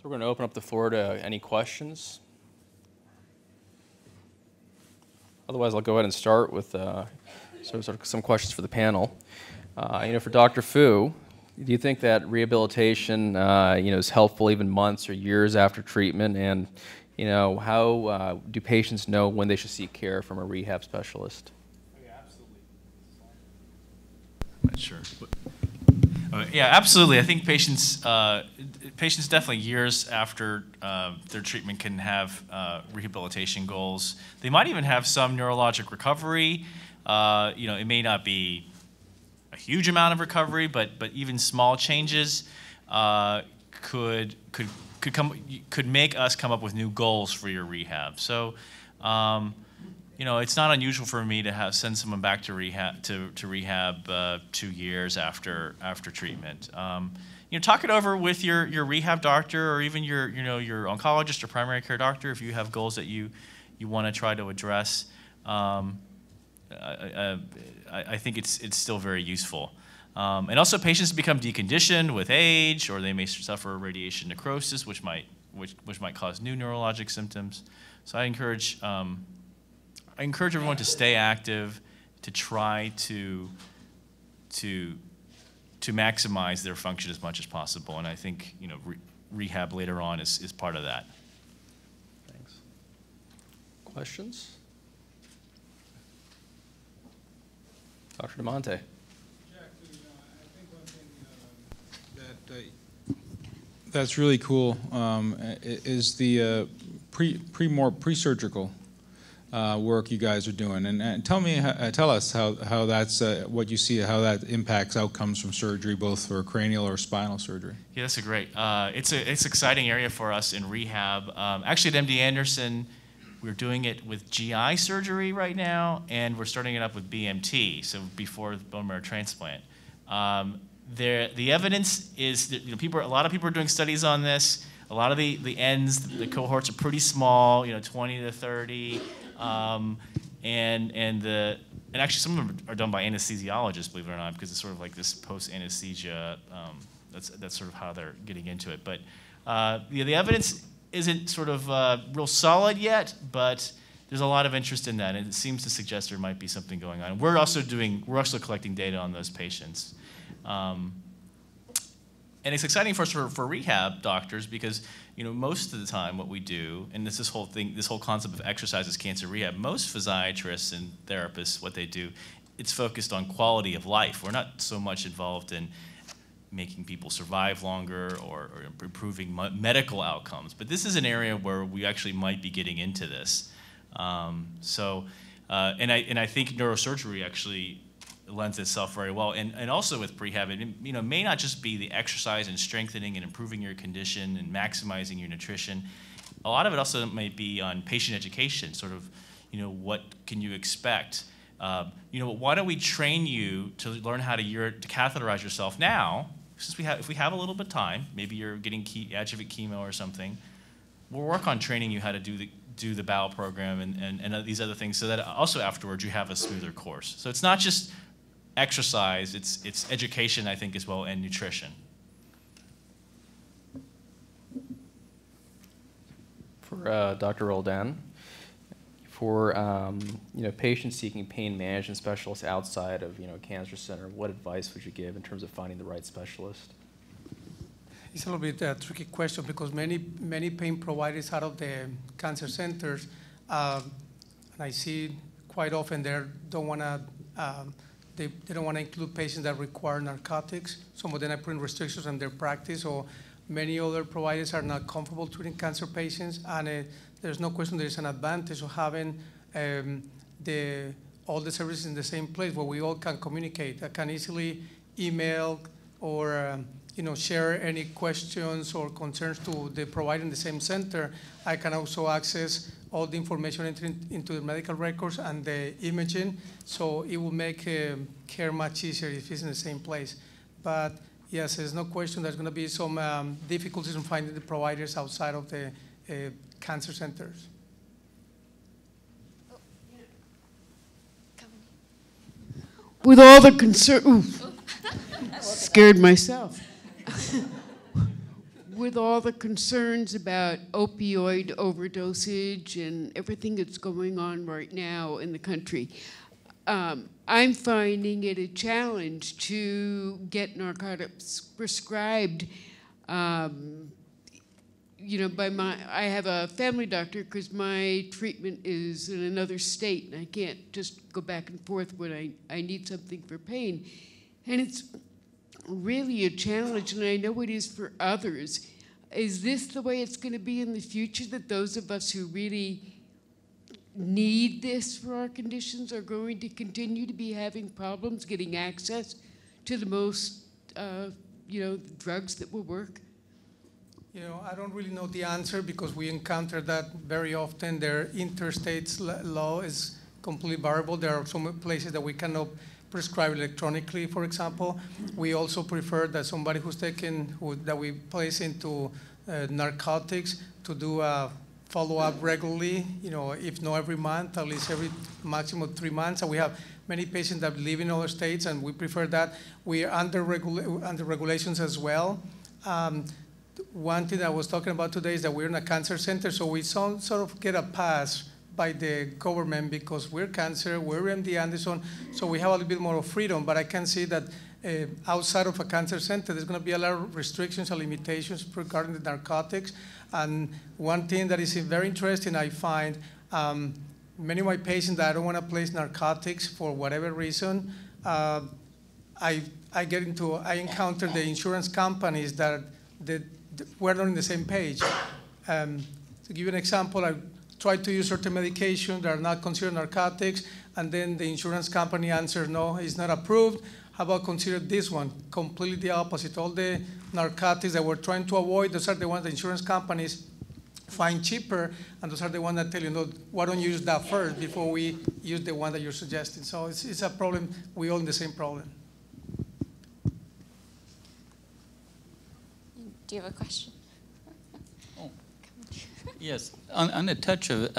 So we're going to open up the floor to any questions. Otherwise, I'll go ahead and start with some questions for the panel. For Dr. Fu, do you think that rehabilitation, is helpful even months or years after treatment? And, how do patients know when they should seek care from a rehab specialist? Yeah, absolutely. I'm not sure. Yeah, absolutely. I think patients definitely years after their treatment can have rehabilitation goals. They might even have some neurologic recovery. It may not be a huge amount of recovery, but even small changes could make us come up with new goals for your rehab. So, it's not unusual for me to send someone back to rehab 2 years after treatment. Talk it over with your rehab doctor or even your oncologist or primary care doctor if you have goals that you want to try to address. I think it's still very useful. And also patients become deconditioned with age, or they may suffer radiation necrosis, which might cause new neurologic symptoms. So I encourage everyone to stay active, to try to maximize their function as much as possible. And I think rehab later on is part of that. Thanks. Questions? Dr. DeMonte. Jack, I think one thing that's really cool is the pre-surgical work you guys are doing, and tell us how that's what you see, how that impacts outcomes from surgery, both for cranial or spinal surgery. Yeah, that's a great. It's exciting area for us in rehab. Actually, at MD Anderson, we're doing it with GI surgery right now, and we're starting it up with BMT, so before bone marrow transplant. The evidence is that, a lot of people are doing studies on this. A lot of the ends, the cohorts are pretty small, 20 to 30, and actually some of them are done by anesthesiologists, believe it or not, because it's sort of like this post-anesthesia. That's sort of how they're getting into it. But the evidence isn't sort of real solid yet, but there's a lot of interest in that, and it seems to suggest there might be something going on. We're also collecting data on those patients, and it's exciting for us for rehab doctors because most of the time what we do, and this whole concept of exercise is cancer rehab. Most physiatrists and therapists, what they do, it's focused on quality of life. We're not so much involved in making people survive longer or improving medical outcomes. But this is an area where we actually might be getting into this. And I think neurosurgery actually lends itself very well. And also with prehab, it may not just be the exercise and strengthening and improving your condition and maximizing your nutrition. A lot of it also might be on patient education, sort of, what can you expect? Why don't we train you to learn how to catheterize yourself now? Since if we have a little bit of time, maybe you're getting adjuvant chemo or something, we'll work on training you how to do the bowel program and these other things, so that also afterwards you have a smoother course. So it's not just exercise, it's education, I think, as well, and nutrition. For Dr. Roldan, for patients seeking pain management specialists outside of a cancer center, what advice would you give in terms of finding the right specialist? It's a little bit a tricky question because many pain providers out of the cancer centers, and I see quite often they don't want to include patients that require narcotics. Some of them are putting restrictions on their practice, or many other providers are not comfortable treating cancer patients, and there's no question there is an advantage of having all the services in the same place where we all can communicate. I can easily email or share any questions or concerns to the provider in the same center. I can also access all the information entering into the medical records and the imaging, so it will make care much easier if it's in the same place. But yes, there's no question there's going to be some difficulties in finding the providers outside of the cancer centers. With all the concern, scared myself. with all the concerns about opioid overdosage and everything that's going on right now in the country, I'm finding it a challenge to get narcotics prescribed. I have a family doctor because my treatment is in another state, and I can't just go back and forth when I need something for pain. And it's really a challenge, and I know it is for others. Is this the way it's going to be in the future, that those of us who really need this for our conditions are going to continue to be having problems getting access to the most, drugs that will work? I don't really know the answer because we encounter that very often. Their interstate law is completely variable. There are some places that we cannot prescribe electronically, for example. We also prefer that somebody who's that we place into narcotics to do a follow-up regularly, if not every month, at least every maximum 3 months. And we have many patients that live in other states, and we prefer that. We are under regulations as well. One thing I was talking about today is that we're in a cancer center, so we sort of get a pass by the government because we're cancer, we're MD Anderson, so we have a little bit more of freedom. But I can see that outside of a cancer center, there's going to be a lot of restrictions and limitations regarding the narcotics. And one thing that is very interesting, I find many of my patients that I don't want to place narcotics for whatever reason, I encounter the insurance companies that we're not on the same page. To give you an example, I try to use certain medications that are not considered narcotics, and then the insurance company answers, no, it's not approved. How about consider this one? Completely the opposite. All the narcotics that we're trying to avoid, those are the ones the insurance companies find cheaper, and those are the ones that tell you, no, why don't you use that first before we use the one that you're suggesting? So it's a problem. We all in the same problem. Do you have a question? Yes, on a touch of,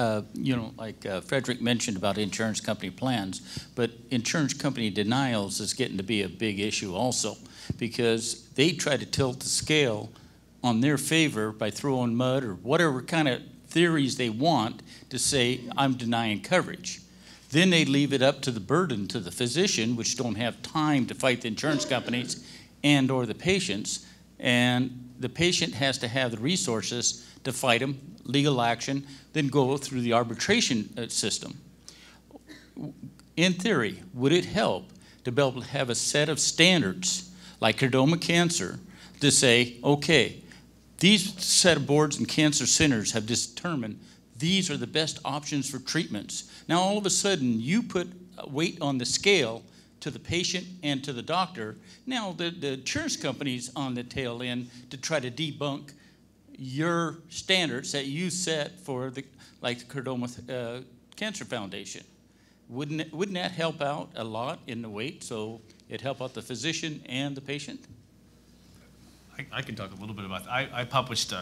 Frederick mentioned about insurance company plans, but insurance company denials is getting to be a big issue also, because they try to tilt the scale on their favor by throwing mud or whatever kind of theories they want to say, I'm denying coverage. Then they leave it up to the burden to the physician, which don't have time to fight the insurance companies and or the patients, and the patient has to have the resources to fight them, legal action, then go through the arbitration system. In theory, would it help to be able to have a set of standards like chordoma cancer to say, okay, these set of boards and cancer centers have determined these are the best options for treatments. Now all of a sudden you put weight on the scale to the patient and to the doctor. Now the insurance company's on the tail end to try to debunk your standards that you set for the Chordoma Cancer Foundation. Wouldn't that help out a lot in the weight, so it'd help out the physician and the patient? I can talk a little bit about that. I published,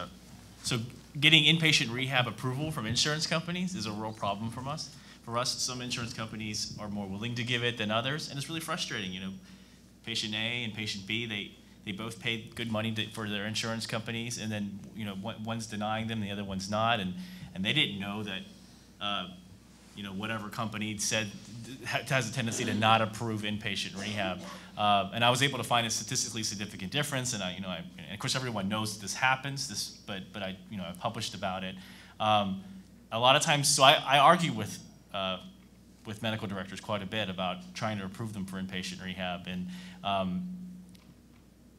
so getting inpatient rehab approval from insurance companies is a real problem for us. Some insurance companies are more willing to give it than others, and it's really frustrating, Patient A and patient B, they both paid good money for their insurance companies, and then one's denying them, the other one's not, and they didn't know that whatever company said has a tendency to not approve inpatient rehab. And I was able to find a statistically significant difference, and and of course everyone knows that this happens. But I published about it. A lot of times, so I argue with medical directors quite a bit about trying to approve them for inpatient rehab, and.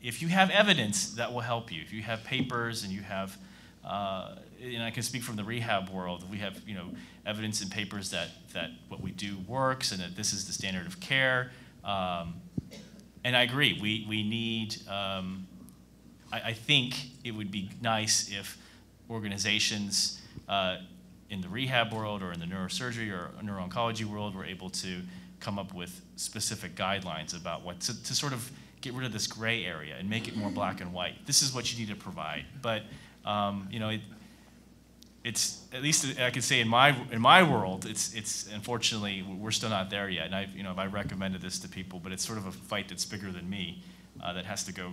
If you have evidence, that will help you. If you have papers and you have, and I can speak from the rehab world, we have evidence and papers that what we do works and that this is the standard of care. And I agree, we need, I think it would be nice if organizations in the rehab world or in the neurosurgery or neuro-oncology world were able to come up with specific guidelines about what to sort of get rid of this gray area and make it more black and white. This is what you need to provide. But it's at least I can say in my world, it's unfortunately we're still not there yet. And I recommended this to people, but it's sort of a fight that's bigger than me. that has to go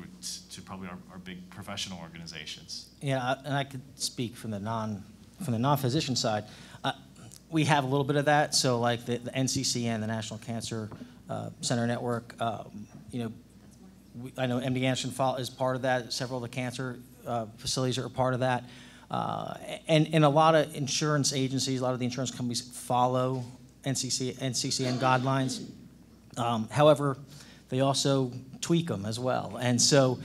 to probably our big professional organizations. Yeah, and I could speak from the non-physician side. We have a little bit of that. So like the NCCN, the National Cancer Center Network, you know, I know MD Anderson is part of that. Several of the cancer facilities are part of that. And a lot of insurance agencies, a lot of the insurance companies follow NCCN guidelines. However, they also tweak them as well. And so,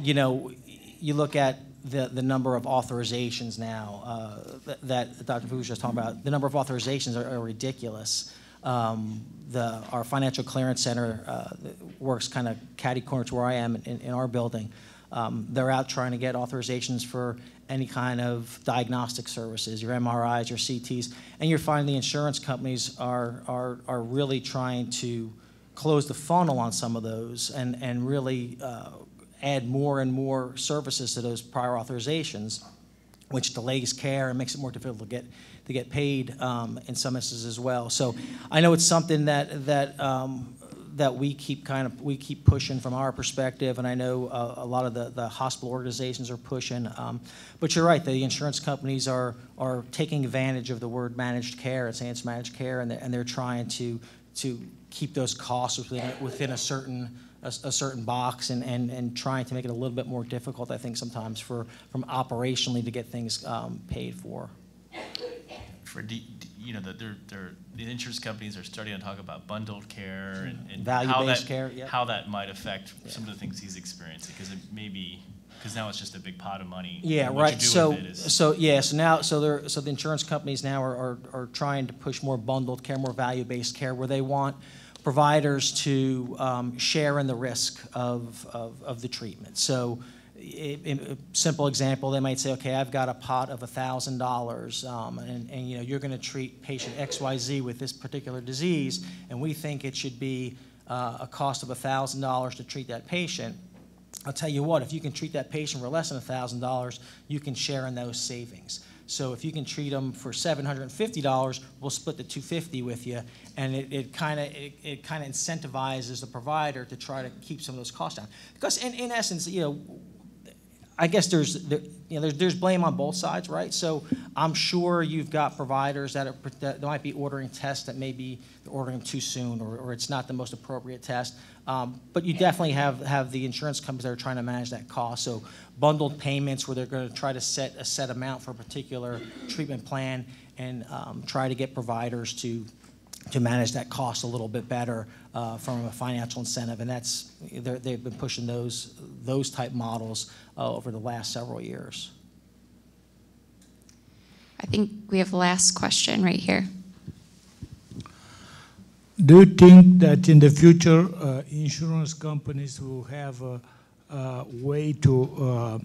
you know, you look at the number of authorizations now that Dr. Fu was just talking about. The number of authorizations are ridiculous. Our financial clearance center works kind of catty-corner to where I am in our building. They're out trying to get authorizations for any kind of diagnostic services, your MRIs, your CTs, and you're finding the insurance companies are really trying to close the funnel on some of those and really add more and more services to those prior authorizations, which delays care and makes it more difficult to get paid in some instances as well. So I know it's something that we keep pushing from our perspective, and I know a lot of the hospital organizations are pushing. But you're right, the insurance companies are taking advantage of the word managed care and saying it's managed care, and they're trying to keep those costs within a certain box and trying to make it a little bit more difficult, I think, sometimes from operationally to get things paid for. You know, the insurance companies are starting to talk about bundled care and value-based care, yep. How that might affect some of the things he's experiencing, because it may be, because now it's just a big pot of money. Yeah, right. So the insurance companies now are trying to push more bundled care, more value-based care, where they want providers to share in the risk of the treatment. So, a simple example, they might say, okay, I've got a pot of $1,000, and you know, you're going to treat patient XYZ with this particular disease, and we think it should be a cost of $1,000 to treat that patient. I'll tell you what, if you can treat that patient for less than $1,000, you can share in those savings. So if you can treat them for $750, we'll split the $250 with you, and it kind of incentivizes the provider to try to keep some of those costs down. Because in essence, you know, I guess there's blame on both sides, right? So I'm sure you've got providers that might be ordering tests that maybe they're ordering too soon, or it's not the most appropriate test. But you definitely have the insurance companies that are trying to manage that cost. So bundled payments where they're going to try to set a set amount for a particular treatment plan and try to get providers to manage that cost a little bit better from a financial incentive, and they've been pushing those type models over the last several years. I think we have the last question right here. Do you think that in the future insurance companies will have a way to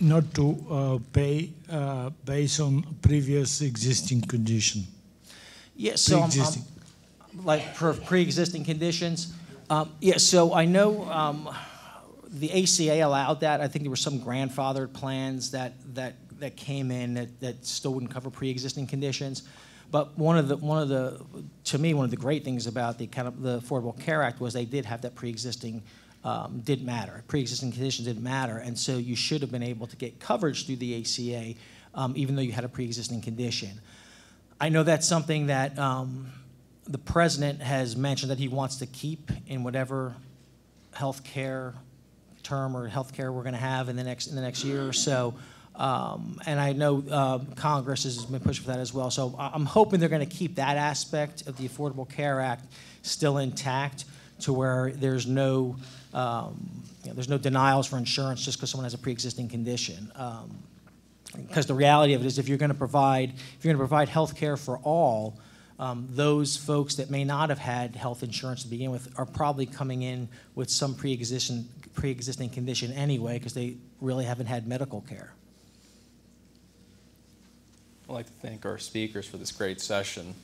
not to pay based on previous existing condition? Yes, yeah, so like pre-existing conditions. Yeah, so I know the ACA allowed that. I think there were some grandfathered plans that came in that still wouldn't cover pre-existing conditions. But to me one of the great things about the Affordable Care Act was they did have that pre-existing. Didn't matter. Pre-existing conditions didn't matter, and so you should have been able to get coverage through the ACA, even though you had a pre-existing condition. I know that's something that the president has mentioned that he wants to keep in whatever healthcare term or healthcare we're going to have in the next year or so. And I know Congress has been pushing for that as well. So I'm hoping they're going to keep that aspect of the Affordable Care Act still intact, to where there's no you know, there's no denials for insurance just because someone has a pre-existing condition. Because the reality of it is, if you're going to provide health care for all, those folks that may not have had health insurance to begin with are probably coming in with some pre-existing condition anyway, because they really haven't had medical care. I'd like to thank our speakers for this great session.